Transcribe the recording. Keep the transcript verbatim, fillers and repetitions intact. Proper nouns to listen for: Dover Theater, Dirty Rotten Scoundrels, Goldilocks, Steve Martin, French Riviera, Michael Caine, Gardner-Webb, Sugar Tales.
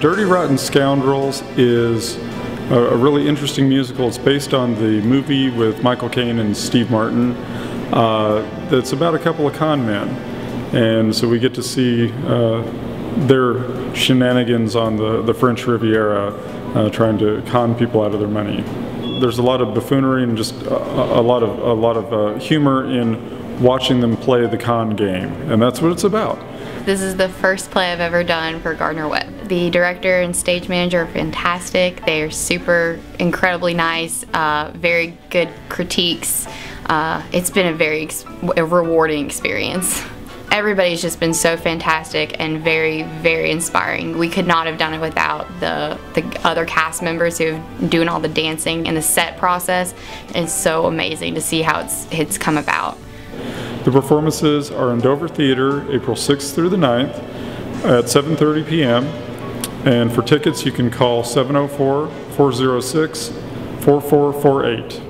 Dirty Rotten Scoundrels is a, a really interesting musical. It's based on the movie with Michael Caine and Steve Martin. Uh, that's about a couple of con men, and so we get to see uh, their shenanigans on the, the French Riviera, uh, trying to con people out of their money. There's a lot of buffoonery and just a, a lot of a lot of uh, humor in watching them play the con game, and that's what it's about. This is the first play I've ever done for Gardner-Webb. The director and stage manager are fantastic. They are super incredibly nice, uh, very good critiques. Uh, it's been a very ex a rewarding experience. Everybody's just been so fantastic and very, very inspiring. We could not have done it without the, the other cast members who are doing all the dancing and the set process. It's so amazing to see how it's, it's come about. The performances are in Dover Theater, April sixth through the ninth at seven thirty p m And for tickets, you can call seven oh four, four oh six, four four four eight.